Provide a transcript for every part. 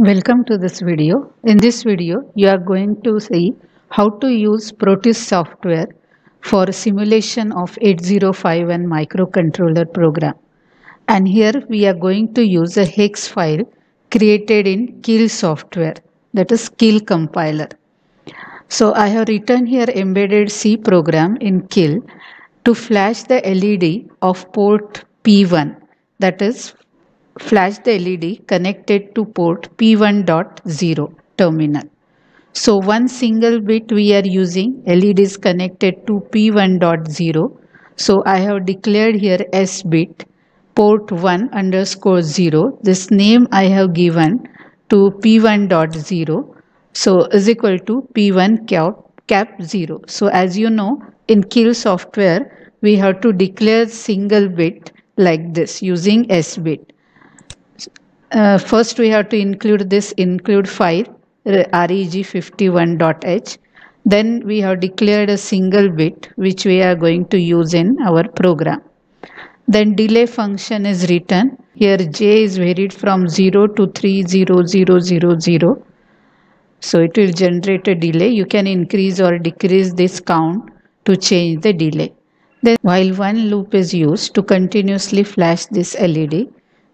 Welcome to this video. In this video, you are going to see how to use Proteus software for simulation of 8051 microcontroller program. And here we are going to use a hex file created in Keil software, that is Keil compiler. So I have written here embedded C program in Keil to flash the LED of port P1, that is flash the LED connected to port P1.0 terminal. So one single bit we are using, LED is connected to P1.0. So I have declared here S bit port 1_0. This name I have given to P1.0. So is equal to P1 cap 0. So as you know, in Keil software, we have to declare single bit like this using S bit. First we have to include this include file reg51.h. Then we have declared a single bit which we are going to use in our program. Then delay function is written. Here j is varied from 0 to 30000. So it will generate a delay. You can increase or decrease this count to change the delay. Then while one loop is used to continuously flash this LED.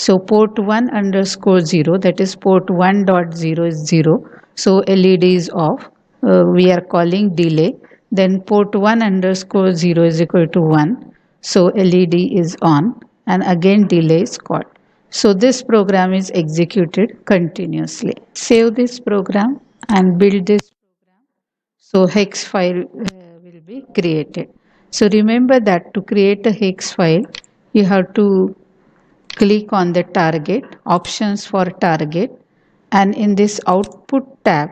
So port 1_0, that is port 1.0 is 0. So LED is off. We are calling delay. Then port 1_0 is equal to 1. So LED is on. And again delay is called. So this program is executed continuously. Save this program and build this program. So hex file will be created. So remember that to create a hex file, you have to click on the target, options for target, and in this output tab,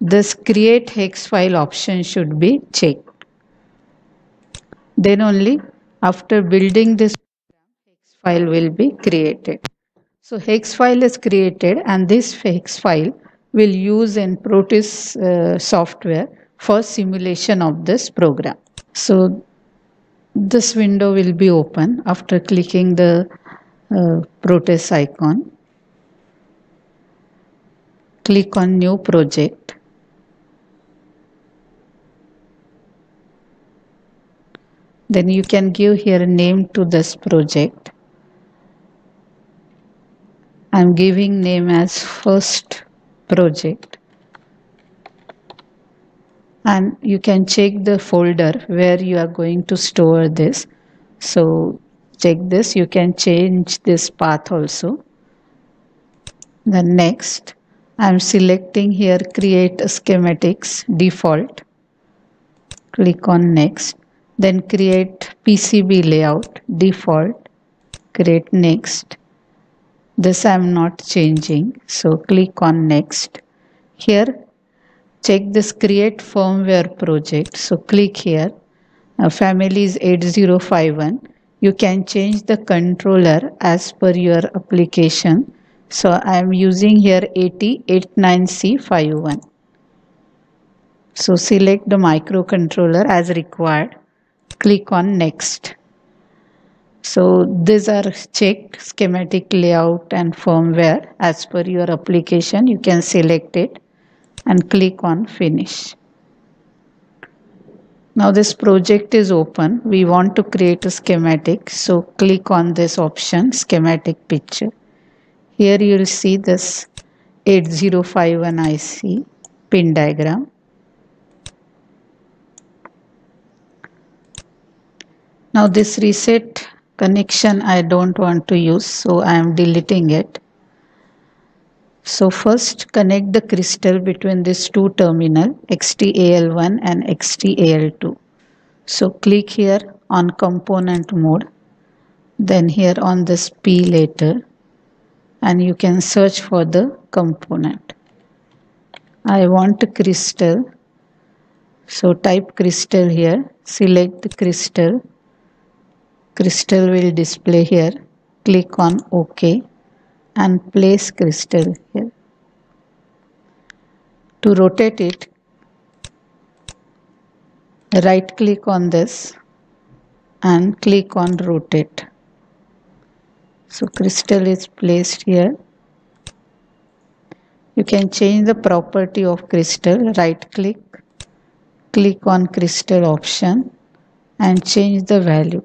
this create hex file option should be checked. Then only after building this program, hex file will be created. So hex file is created, and this hex file will use in Proteus software for simulation of this program. So this window will be open after clicking the Proteus icon. Click on new project. Then you can give here a name to this project. I'm giving name as first project. And you can check the folder where you are going to store this. So check this, you can change this path also. Then next, I'm selecting here create schematics default. Click on next. Then create PCB layout default. Create next. This I'm not changing. So click on next. Here, check this create firmware project. So click here. Family is 8051. You can change the controller as per your application. So I am using here AT89C51. So select the microcontroller as required. Click on next. So these are checked, schematic layout and firmware as per your application. You can select it and click on finish. Now this project is open. We want to create a schematic. So click on this option, schematic picture. Here you will see this 8051 IC pin diagram. Now this reset connection I don't want to use, so I am deleting it. So first connect the crystal between these two terminals, XTAL1 and XTAL2. So click here on component mode. Then here on this P later. And you can search for the component. I want a crystal. So type crystal here. Select the crystal. Crystal will display here. Click on OK. And place crystal here. To rotate it, right click on this and click on rotate. So crystal is placed here. You can change the property of crystal. Right click, click on crystal option and change the value.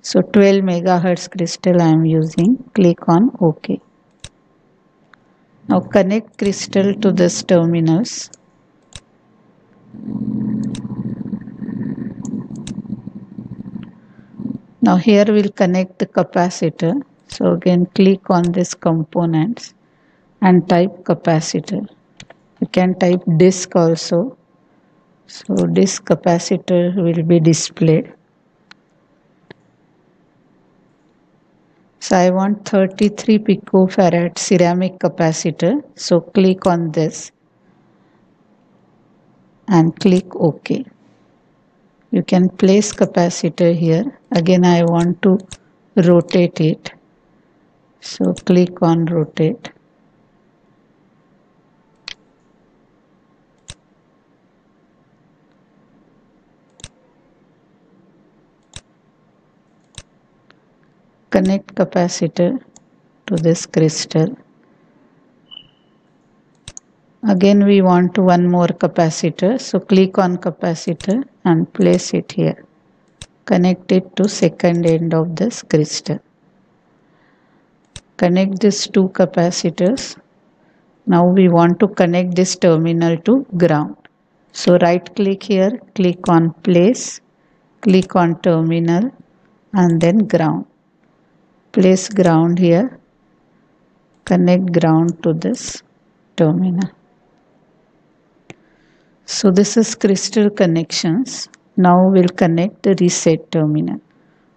So 12 megahertz crystal I am using. Click on OK. Now connect crystal to this terminals. Now here we'll connect the capacitor. So again click on this components and type capacitor. You can type disk also. So disk capacitor will be displayed. So I want 33 picofarad ceramic capacitor. So click on this and click OK. You can place capacitor here. Again I want to rotate it. So click on rotate. Connect capacitor to this crystal. Again we want one more capacitor. So click on capacitor and place it here. Connect it to second end of this crystal. Connect these two capacitors. Now we want to connect this terminal to ground. So right click here, click on place, click on terminal and then ground. Place ground here. Connect ground to this terminal. So this is crystal connections. Now we'll connect the reset terminal.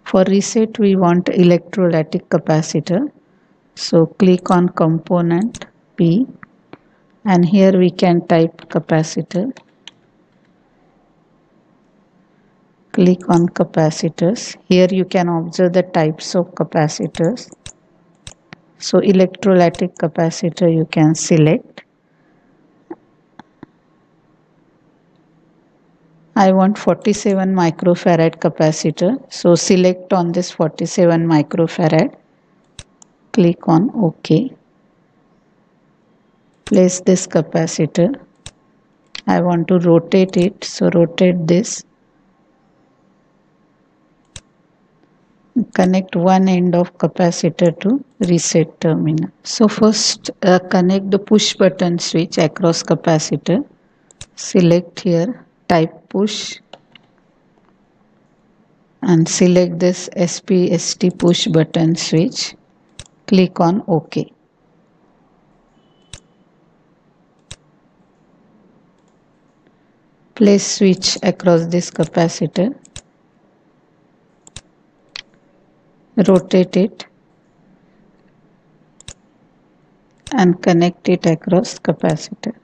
For reset we want electrolytic capacitor. So click on component P and here we can type capacitor. Click on capacitors. Here you can observe the types of capacitors. So electrolytic capacitor you can select. I want 47 microfarad capacitor. So select on this 47 microfarad. Click on OK. Place this capacitor. I want to rotate it. So rotate this. Connect one end of capacitor to reset terminal. So first connect the push button switch across capacitor. Select here. Type push and select this SPST push button switch. Click on OK. Place switch across this capacitor. Rotate it and connect it across capacitor.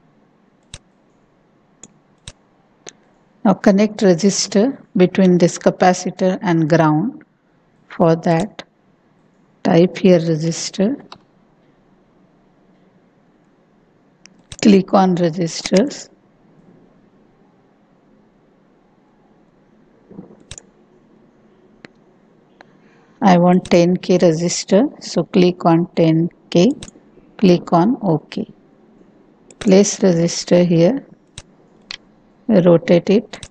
Now connect resistor between this capacitor and ground. For that, type here resistor. Click on resistors. I want 10K resistor, so click on 10K. Click on OK. Place resistor here. Rotate it,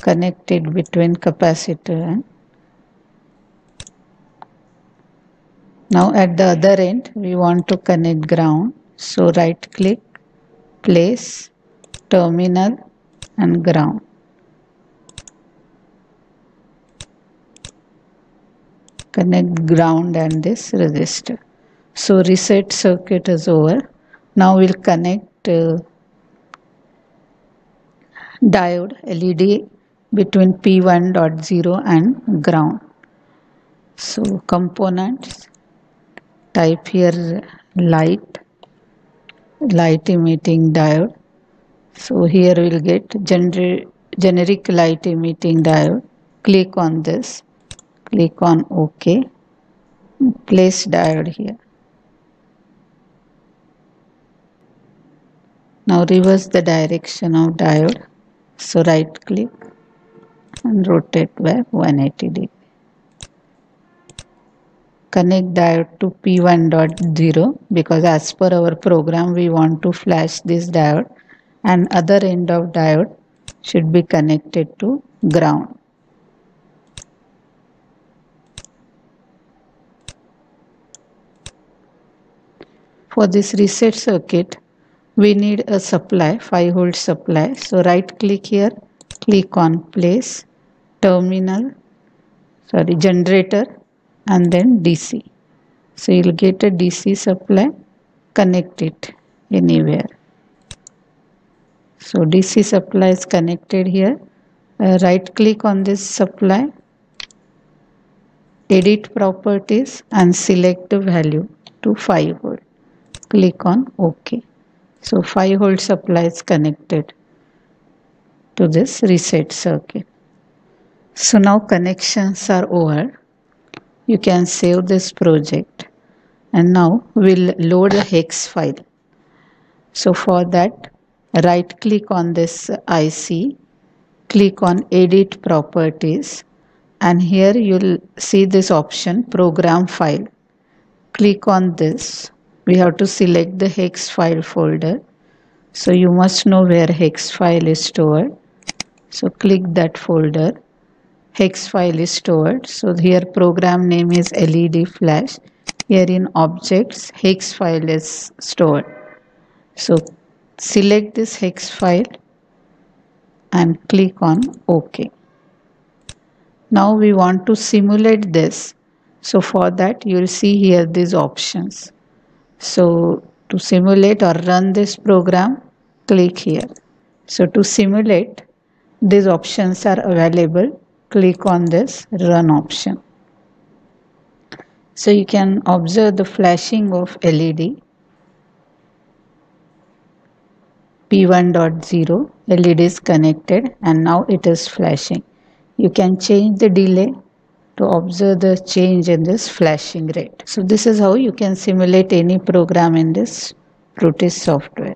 connect it between capacitor and now at the other end we want to connect ground. So right click, place, terminal and ground. Connect ground and this resistor. So reset circuit is over. Now we'll connect diode LED between P1.0 and ground. So components, type here light emitting diode. So here we'll get generic light emitting diode. Click on this, click on OK, place diode here. Now reverse the direction of diode. So right click and rotate by 180 degrees. connect diode to P1.0 because as per our program we want to flash this diode, and other end of diode should be connected to ground. For this reset circuit we need a supply, 5V supply, so right click here, click on place, terminal, sorry, generator, and then DC. So you'll get a DC supply, connect it anywhere. So DC supply is connected here. Right click on this supply, edit properties, and select the value to 5V. Click on OK. So 5V supply is connected to this reset circuit. So now connections are over. You can save this project, and now we'll load a hex file. So for that, right click on this IC, click on edit properties, and here you'll see this option program file. Click on this. We have to select the hex file folder. So you must know where hex file is stored. So click that folder. Hex file is stored. So here program name is LED flash. Here in objects hex file is stored. So select this hex file and click on OK. Now we want to simulate this. So for that you will see here these options. So to simulate or run this program, click here. So to simulate, these options are available. Click on this run option. So you can observe the flashing of LED. P1.0 LED is connected and now it is flashing. You can change the delay to observe the change in this flashing rate. So this is how you can simulate any program in this Proteus software.